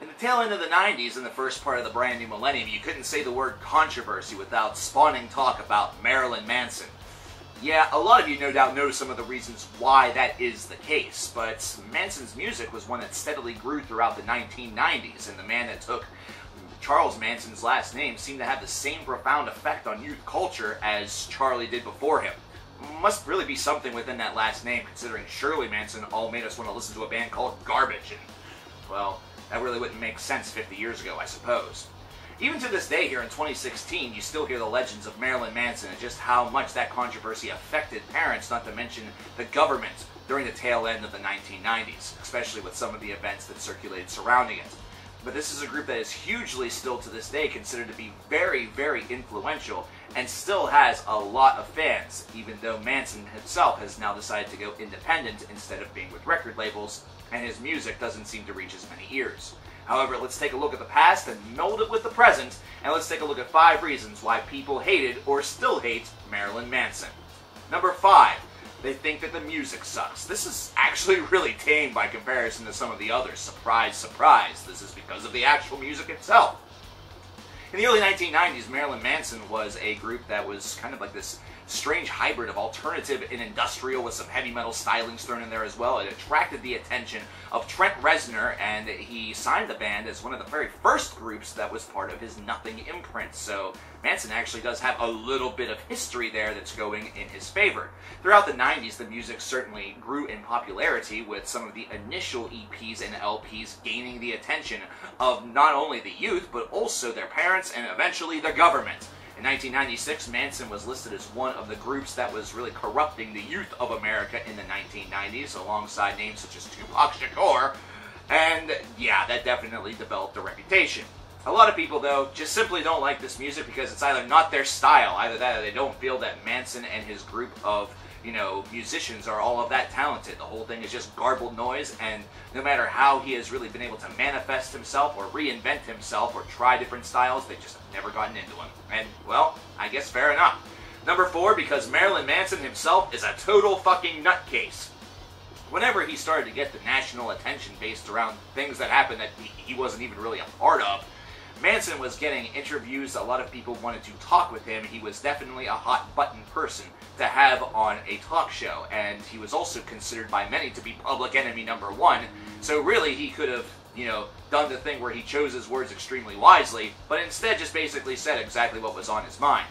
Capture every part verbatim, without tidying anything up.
In the tail end of the nineties and the first part of the brand new millennium, you couldn't say the word controversy without spawning talk about Marilyn Manson. Yeah, a lot of you no doubt know some of the reasons why that is the case, but Manson's music was one that steadily grew throughout the nineteen nineties, and the man that took Charles Manson's last name seemed to have the same profound effect on youth culture as Charlie did before him. Must really be something within that last name, considering Shirley Manson all made us want to listen to a band called Garbage, and, well, that really wouldn't make sense fifty years ago, I suppose. Even to this day, here in twenty sixteen, you still hear the legends of Marilyn Manson and just how much that controversy affected parents, not to mention the government, during the tail end of the nineteen nineties, especially with some of the events that circulated surrounding it. But this is a group that is hugely still to this day considered to be very, very influential and still has a lot of fans, even though Manson himself has now decided to go independent instead of being with record labels, and his music doesn't seem to reach as many ears. However, let's take a look at the past and mold it with the present, and let's take a look at five reasons why people hated or still hate Marilyn Manson. Number five, they think that the music sucks. This is actually really tame by comparison to some of the others. Surprise, surprise, this is because of the actual music itself. In the early nineteen nineties, Marilyn Manson was a group that was kind of like this strange hybrid of alternative and industrial with some heavy metal stylings thrown in there as well. It attracted the attention of Trent Reznor, and he signed the band as one of the very first groups that was part of his Nothing imprint. So Manson actually does have a little bit of history there that's going in his favor. Throughout the nineties, the music certainly grew in popularity, with some of the initial E Ps and L Ps gaining the attention of not only the youth, but also their parents and eventually the government. In nineteen ninety-six, Manson was listed as one of the groups that was really corrupting the youth of America in the nineteen nineties, alongside names such as Tupac Shakur, and yeah, that definitely developed a reputation. A lot of people, though, just simply don't like this music because it's either not their style, either that or they don't feel that Manson and his group of, you know, musicians are all of that talented. The whole thing is just garbled noise, and no matter how he has really been able to manifest himself or reinvent himself or try different styles, they just have never gotten into him. And, well, I guess fair enough. Number four, because Marilyn Manson himself is a total fucking nutcase. Whenever he started to get the national attention based around things that happened that he wasn't even really a part of, Manson was getting interviews, a lot of people wanted to talk with him. He was definitely a hot-button person to have on a talk show, and he was also considered by many to be public enemy number one, so really he could have, you know, done the thing where he chose his words extremely wisely, but instead just basically said exactly what was on his mind.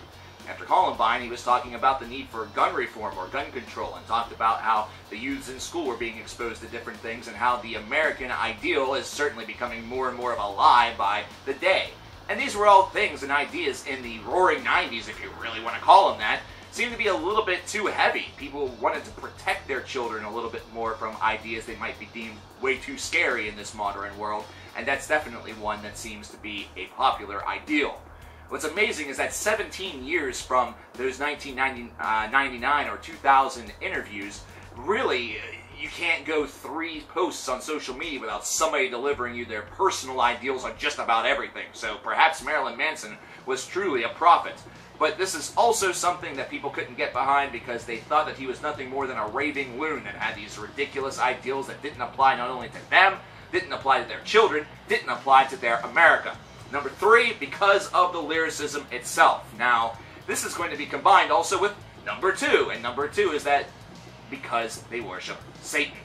After Columbine, he was talking about the need for gun reform or gun control, and talked about how the youths in school were being exposed to different things and how the American ideal is certainly becoming more and more of a lie by the day. And these were all things and ideas in the roaring nineties, if you really want to call them that, seemed to be a little bit too heavy. People wanted to protect their children a little bit more from ideas they might be deemed way too scary in this modern world, and that's definitely one that seems to be a popular ideal. What's amazing is that seventeen years from those nineteen ninety-nine uh, or two thousand interviews, really, you can't go three posts on social media without somebody delivering you their personal ideals on just about everything. So perhaps Marilyn Manson was truly a prophet. But this is also something that people couldn't get behind because they thought that he was nothing more than a raving loon that had these ridiculous ideals that didn't apply not only to them, didn't apply to their children, didn't apply to their America. Number three, because of the lyricism itself. Now, this is going to be combined also with number two, and number two is that because they worship Satan.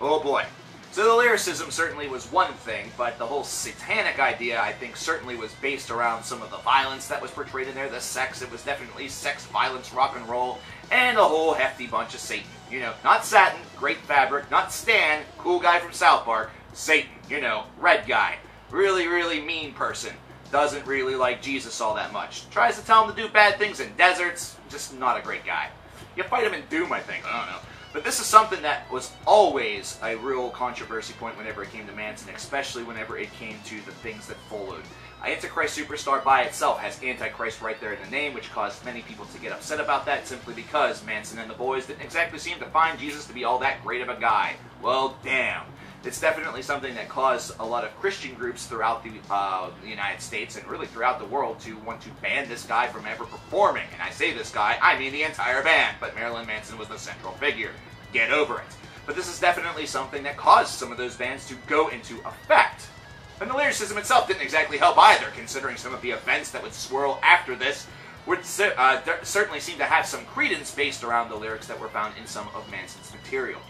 Oh boy. So the lyricism certainly was one thing, but the whole satanic idea, I think, certainly was based around some of the violence that was portrayed in there, the sex. It was definitely sex, violence, rock and roll, and a whole hefty bunch of Satan. You know, not Satin, great fabric, not Stan, cool guy from South Park, Satan, you know, red guy. Really, really mean person. Doesn't really like Jesus all that much. Tries to tell him to do bad things in deserts. Just not a great guy. You fight him in Doom, I think. I don't know. But this is something that was always a real controversy point whenever it came to Manson, especially whenever it came to the things that followed. Antichrist Superstar by itself has Antichrist right there in the name, which caused many people to get upset about that simply because Manson and the boys didn't exactly seem to find Jesus to be all that great of a guy. Well, damn. It's definitely something that caused a lot of Christian groups throughout the, uh, the United States and really throughout the world to want to ban this guy from ever performing. And I say this guy, I mean the entire band, but Marilyn Manson was the central figure. Get over it. but this is definitely something that caused some of those bans to go into effect. And the lyricism itself didn't exactly help either, considering some of the events that would swirl after this would uh, certainly seem to have some credence based around the lyrics that were found in some of Manson's material.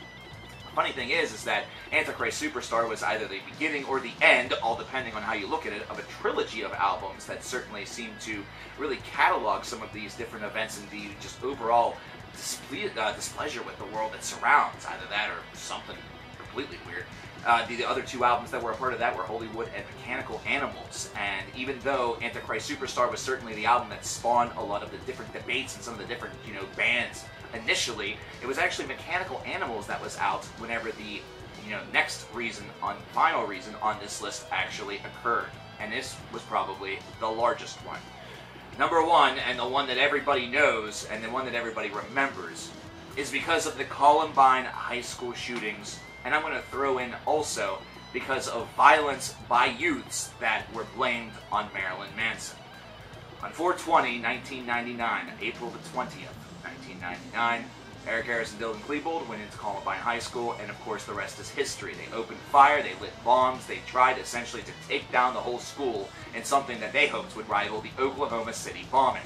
The funny thing is, is that Antichrist Superstar was either the beginning or the end, all depending on how you look at it, of a trilogy of albums that certainly seemed to really catalog some of these different events and the just overall disple uh, displeasure with the world that surrounds, either that or something completely weird. Uh, the, the other two albums that were a part of that were Hollywood and Mechanical Animals, and even though Antichrist Superstar was certainly the album that spawned a lot of the different debates and some of the different, you know, bands initially, it was actually Mechanical Animals that was out whenever the, you know, next reason on, final reason on this list actually occurred, and this was probably the largest one. Number one, and the one that everybody knows, and the one that everybody remembers, is because of the Columbine high school shootings. And I'm going to throw in also because of violence by youths that were blamed on Marilyn Manson. On four twenty nineteen ninety-nine, April the twentieth nineteen ninety-nine, Eric Harris and Dylan Klebold went into Columbine High School, and of course the rest is history. They opened fire, they lit bombs, they tried essentially to take down the whole school in something that they hoped would rival the Oklahoma City bombing.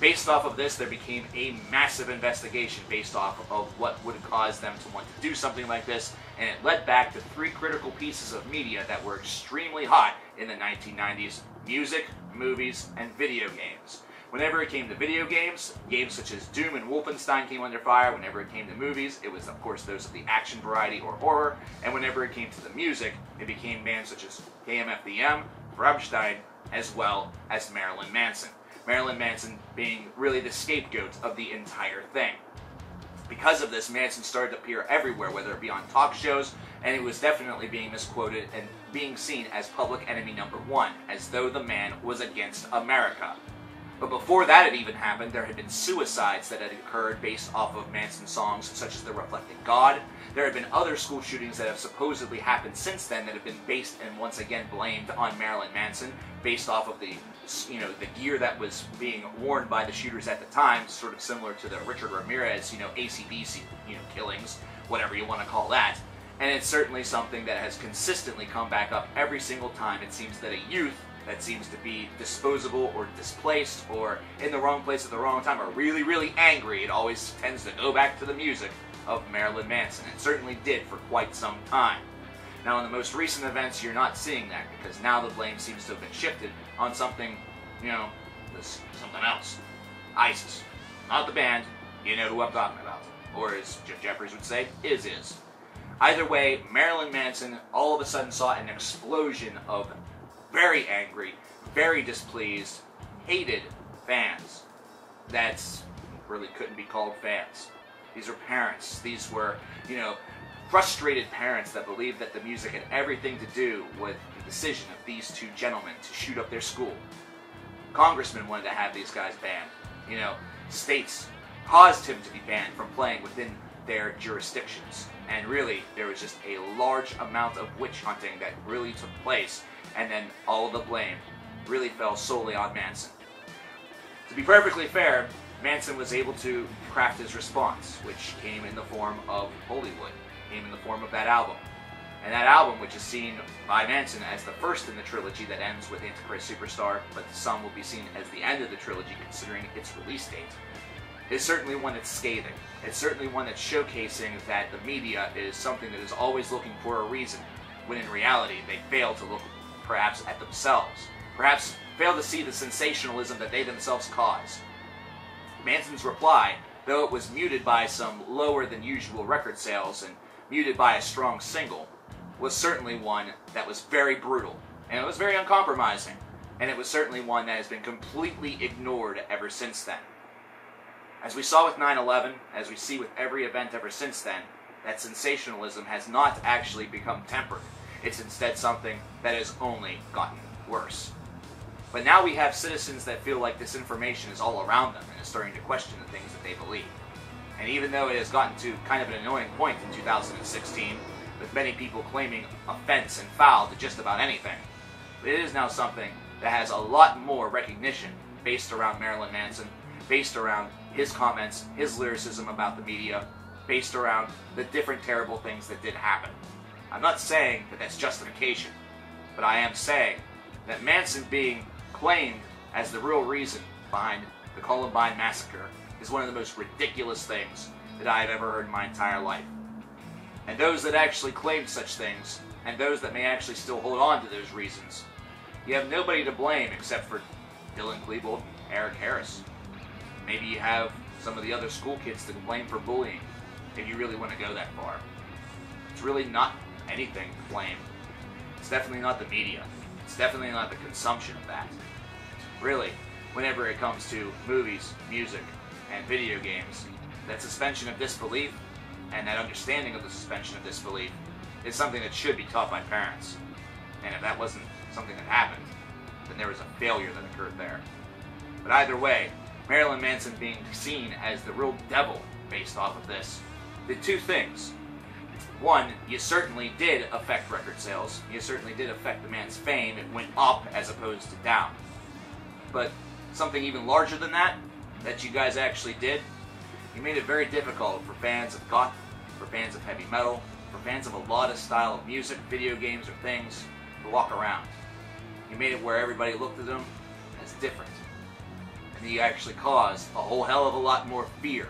Based off of this, there became a massive investigation based off of what would cause them to want to do something like this, and it led back to three critical pieces of media that were extremely hot in the nineteen nineties: music, movies, and video games. Whenever it came to video games, games such as Doom and Wolfenstein came under fire. Whenever it came to movies, it was, of course, those of the action variety or horror. And whenever it came to the music, it became bands such as K M F D M, Rammstein, as well as Marilyn Manson. Marilyn Manson being really the scapegoat of the entire thing. Because of this, Manson started to appear everywhere, whether it be on talk shows, and it was definitely being misquoted and being seen as public enemy number one, as though the man was against America. But before that had even happened, there had been suicides that had occurred based off of Manson songs, such as The Reflecting God. There had been other school shootings that have supposedly happened since then that have been based and once again blamed on Marilyn Manson, based off of the, you know, the gear that was being worn by the shooters at the time, sort of similar to the Richard Ramirez, you know, A C D C, you know, killings, whatever you want to call that. And it's certainly something that has consistently come back up every single time. It seems that a youth that seems to be disposable or displaced or in the wrong place at the wrong time or really, really angry, it always tends to go back to the music of Marilyn Manson, and certainly did for quite some time. Now, in the most recent events, you're not seeing that, because now the blame seems to have been shifted on something, you know, this, something else. ISIS. Not the band, you know who I'm talking about. Or as Jeff Jeffries would say, is is. Either way, Marilyn Manson all of a sudden saw an explosion of very angry, very displeased, hated fans. That's really couldn't be called fans. These were parents. These were, you know, frustrated parents that believed that the music had everything to do with the decision of these two gentlemen to shoot up their school. Congressmen wanted to have these guys banned. You know, states caused him to be banned from playing within their jurisdictions. And really, there was just a large amount of witch hunting that really took place, and then all the blame really fell solely on Manson. To be perfectly fair, Manson was able to craft his response, which came in the form of Hollywood, came in the form of that album. And that album, which is seen by Manson as the first in the trilogy that ends with Antichrist Superstar, but to some will be seen as the end of the trilogy considering its release date, is certainly one that's scathing. It's certainly one that's showcasing that the media is something that is always looking for a reason, when in reality they fail to look perhaps at themselves, perhaps fail to see the sensationalism that they themselves cause. Manson's reply, though it was muted by some lower than usual record sales and muted by a strong single, was certainly one that was very brutal, and it was very uncompromising, and it was certainly one that has been completely ignored ever since then. As we saw with nine eleven, as we see with every event ever since then, that sensationalism has not actually become tempered. It's instead something that has only gotten worse. But now we have citizens that feel like this information is all around them and is starting to question the things that they believe. And even though it has gotten to kind of an annoying point in two thousand sixteen, with many people claiming offense and foul to just about anything, it is now something that has a lot more recognition based around Marilyn Manson, based around his comments, his lyricism about the media, based around the different terrible things that did happen. I'm not saying that that's justification, but I am saying that Manson being claimed as the real reason behind the Columbine massacre is one of the most ridiculous things that I have ever heard in my entire life. And those that actually claim such things, and those that may actually still hold on to those reasons, you have nobody to blame except for Dylan Klebold and Eric Harris. Maybe you have some of the other school kids to blame for bullying, if you really want to go that far. It's really not anything to blame. It's definitely not the media. It's definitely not the consumption of that. Really, whenever it comes to movies, music, and video games, that suspension of disbelief and that understanding of the suspension of disbelief is something that should be taught by parents. And if that wasn't something that happened, then there was a failure that occurred there. But either way, Marilyn Manson being seen as the real devil based off of this did two things. One, you certainly did affect record sales. You certainly did affect the man's fame. It went up as opposed to down. But something even larger than that, that you guys actually did, you made it very difficult for fans of goth, for fans of heavy metal, for fans of a lot of style of music, video games, or things to walk around. You made it where everybody looked at them as different. And you actually caused a whole hell of a lot more fear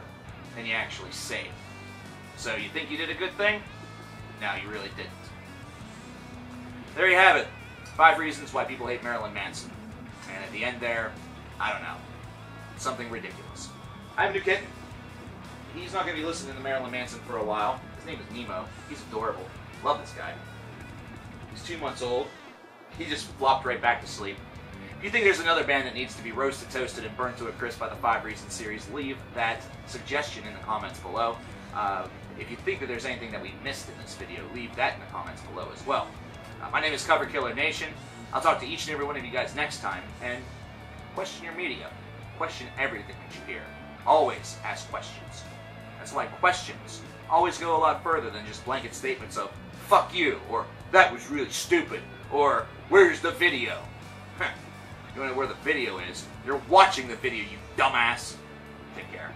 than you actually saved. So you think you did a good thing? No, you really didn't. There you have it. Five reasons why people hate Marilyn Manson. And at the end there, I don't know. Something ridiculous. I have a new kitten. He's not going to be listening to Marilyn Manson for a while. His name is Nemo. He's adorable. Love this guy. He's two months old. He just flopped right back to sleep. If you think there's another band that needs to be roasted, toasted, and burnt to a crisp by the Five Reasons series, leave that suggestion in the comments below. Uh, if you think that there's anything that we missed in this video, leave that in the comments below as well. Uh, my name is Cover Killer Nation. I'll talk to each and every one of you guys next time, and question your media. Question everything that you hear. Always ask questions. That's why questions always go a lot further than just blanket statements of, fuck you, or that was really stupid, or where's the video? You don't know where the video is. You're watching the video, you dumbass. Take care.